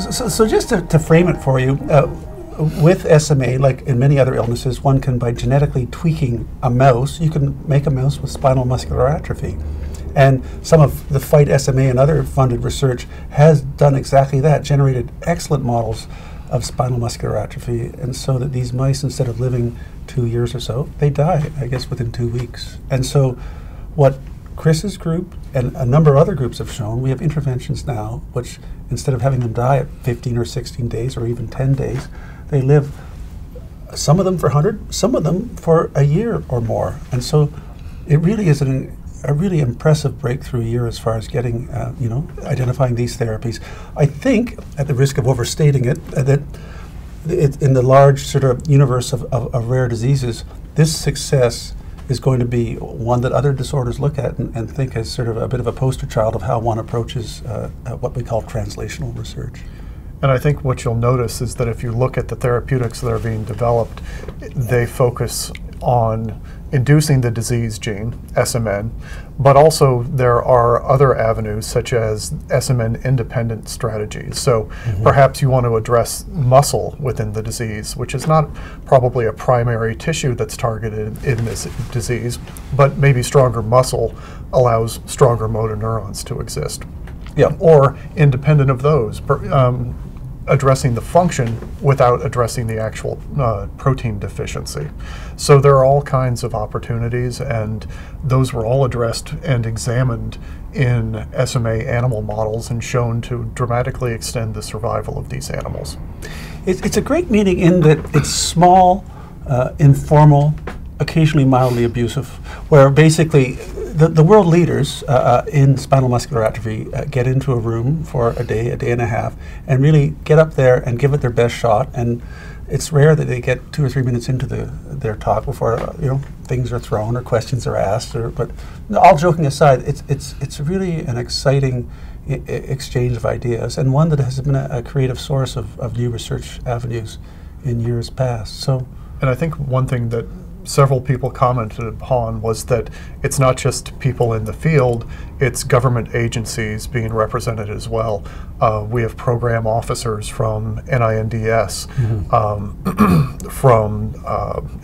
So just to frame it for you, with SMA, like in many other illnesses, one can, by genetically tweaking a mouse, you can make a mouse with spinal muscular atrophy. And some of the Fight SMA and other funded research has done exactly that, generated excellent models of spinal muscular atrophy, and so that these mice, instead of living 2 years or so, they die, I guess, within 2 weeks. And so what Chris's group and a number of other groups have shown, we have interventions now, which instead of having them die at 15 or 16 days or even 10 days, they live, some of them for 100, some of them for a year or more. And so it really is a really impressive breakthrough year as far as getting, identifying these therapies. I think, at the risk of overstating it, that in the large sort of universe of rare diseases, this success is going to be one that other disorders look at and think as sort of a bit of a poster child of how one approaches what we call translational research. And I think what you'll notice is that if you look at the therapeutics that are being developed, they focus on inducing the disease gene, SMN, but also there are other avenues such as SMN-independent strategies. So perhaps you want to address muscle within the disease, which is not probably a primary tissue that's targeted in this disease, but maybe stronger muscle allows stronger motor neurons to exist. Yeah. Or independent of those, addressing the function without addressing the actual protein deficiency. So there are all kinds of opportunities, and those were all addressed and examined in SMA animal models and shown to dramatically extend the survival of these animals. It's a great meeting in that it's small, informal, occasionally mildly abusive, where basically the world leaders in spinal muscular atrophy get into a room for a day and a half, and really get up there and give it their best shot. And it's rare that they get 2 or 3 minutes into their talk before things are thrown or questions are asked. But all joking aside, it's really an exciting exchange of ideas, and one that has been a creative source of new research avenues in years past. So, and I think one thing that several people commented upon was that it's not just people in the field, it's government agencies being represented as well. We have program officers from NINDS, from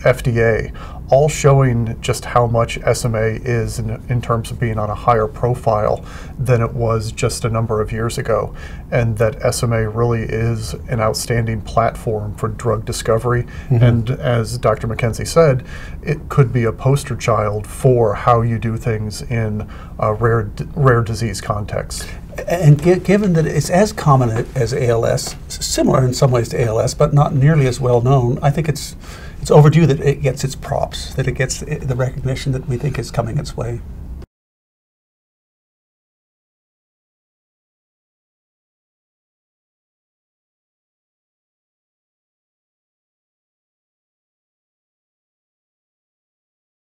FDA, all showing just how much SMA is in terms of being on a higher profile than it was just a number of years ago, and that SMA really is an outstanding platform for drug discovery. And as Dr. McKenzie said, it could be a poster child for how you do things in rare disease contexts. And given that it's as common as ALS, similar in some ways to ALS, but not nearly as well known, I think it's overdue that it gets its props, that it gets the recognition that we think is coming its way.